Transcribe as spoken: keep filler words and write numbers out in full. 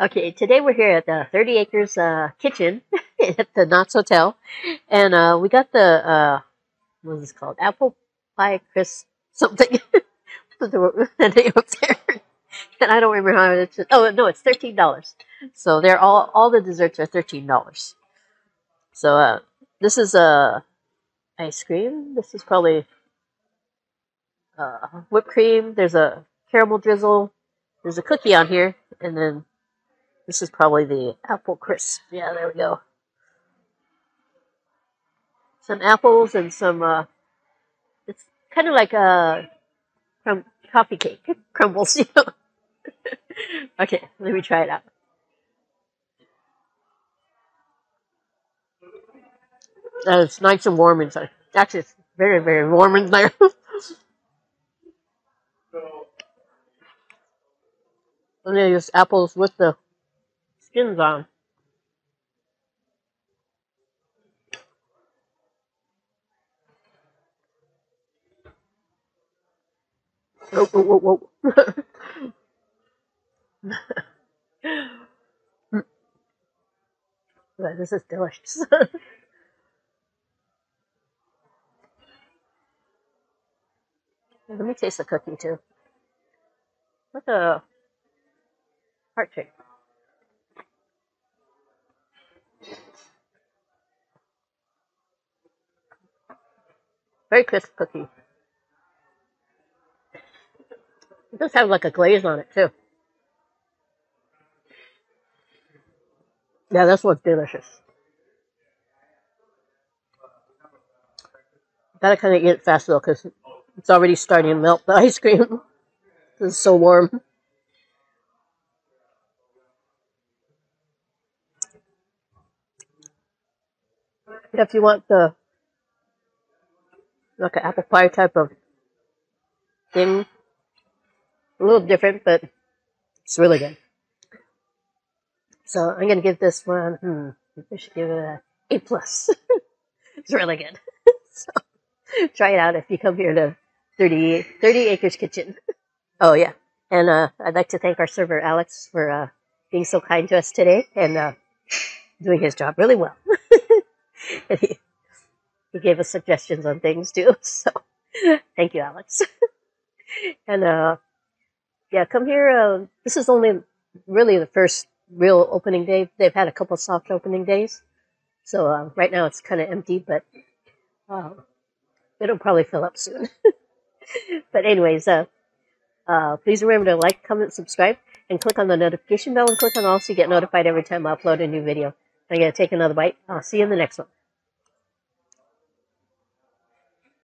Okay, today we're here at the Thirty Acres uh, Kitchen at the Knott's Hotel, and uh, we got the uh, what is this called? Apple pie crisp something. Put the name up there, and I don't remember how much. Oh no, it's thirteen dollars. So they're all all the desserts are thirteen dollars. So uh, this is a uh, ice cream. This is probably uh, whipped cream. There's a caramel drizzle. There's a cookie on here, and then this is probably the apple crisp. Yeah, there we go. Some apples and some, uh, it's kind of like a crumb coffee cake. Crumbles, you know. Okay, let me try it out. Uh, it's nice and warm inside. Actually, it's very, very warm in there. And they use apples with the skins on. Whoa, whoa, whoa, whoa. This is delicious. Let me taste the cookie too. What the... Heart shape. Very crisp cookie. It does have like a glaze on it too. Yeah, this one's delicious. Gotta kind of eat it fast though, because it's already starting to melt the ice cream. It's so warm. If you want the like an apple pie type of thing, a little different, but it's really good. So I'm gonna give this one. Hmm, I should give it an A plus. It's really good. So try it out if you come here to thirty, thirty Acres Kitchen. Oh yeah, and uh, I'd like to thank our server Alex for uh, being so kind to us today and uh, doing his job really well. And he, he gave us suggestions on things too, so thank you, Alex. And uh, yeah, come here. Uh, this is only really the first real opening day. They've had a couple soft opening days, so uh, right now it's kind of empty, but uh, it'll probably fill up soon. But anyways, uh, uh, please remember to like, comment, subscribe, and click on the notification bell and click on all so you get notified every time I upload a new video. I'm going to take another bite. I'll see you in the next one.